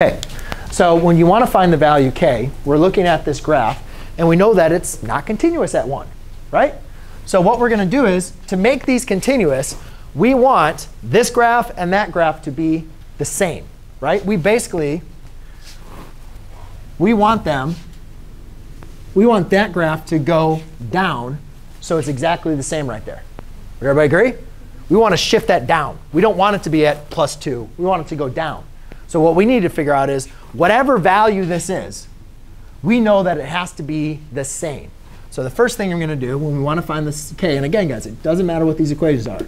k. So when you want to find the value k, we're looking at this graph, and we know that it's not continuous at 1, right? So what we're going to do is, to make these continuous, we want this graph and that graph to be the same, right? We want that graph to go down so it's exactly the same right there. Would everybody agree? We want to shift that down. We don't want it to be at +2. We want it to go down. So what we need to figure out is whatever value this is, we know that it has to be the same. So the first thing I'm going to do when we want to find this k, and again, guys, it doesn't matter what these equations are.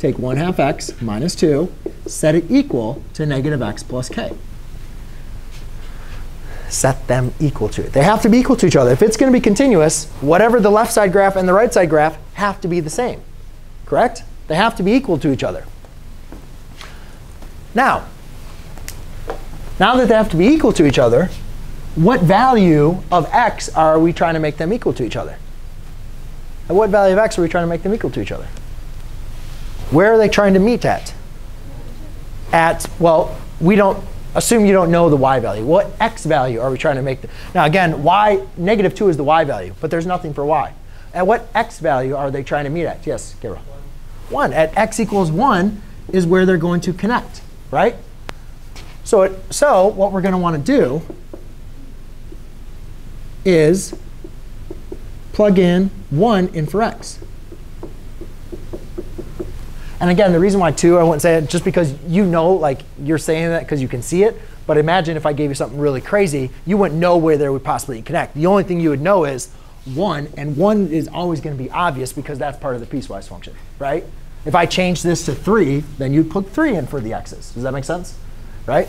Take 1/2 x minus 2, set it equal to -x plus k. Set them equal to it. They have to be equal to each other. If it's going to be continuous, whatever the left side graph and the right side graph have to be the same, correct? They have to be equal to each other. Now that they have to be equal to each other, what value of x are we trying to make them equal to each other? At what value of x are we trying to make them equal to each other? Where are they trying to meet at? At, well, we don't assume you don't know the y value. What x value are we trying to make them? Now again, y, -2 is the y value, but there's nothing for y. At what x value are they trying to meet at? Yes, Gabriel? 1. At x = 1 is where they're going to connect, right? So what we're going to want to do is plug in 1 in for x. And again, the reason why 2, I wouldn't say it just because you know, like you're saying that because you can see it. But imagine if I gave you something really crazy, you wouldn't know where they would possibly connect. The only thing you would know is 1. And 1 is always going to be obvious because that's part of the piecewise function, right? If I change this to 3, then you'd put 3 in for the x's. Does that make sense? Right?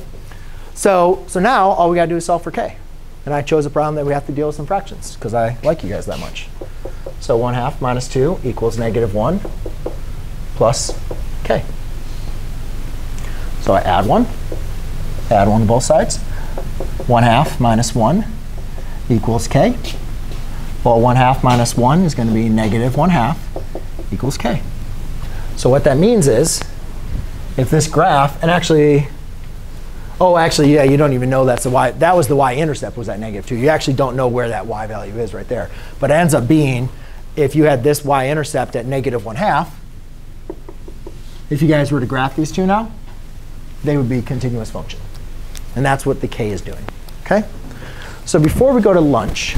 So now all we got to do is solve for k. And I chose a problem that we have to deal with some fractions, because I like you guys that much. So 1/2 minus 2 equals -1 plus k. So I add 1 to both sides. 1/2 minus 1 equals k. Well, 1/2 minus 1 is going to be -1/2 equals k. So what that means is, if this graph, and actually, oh, actually, yeah, you don't even know that's the y. That was the y-intercept was at -2. You actually don't know where that y value is right there. But it ends up being, if you had this y-intercept at -1/2, if you guys were to graph these two now, they would be continuous function. And that's what the k is doing. Okay? So before we go to lunch,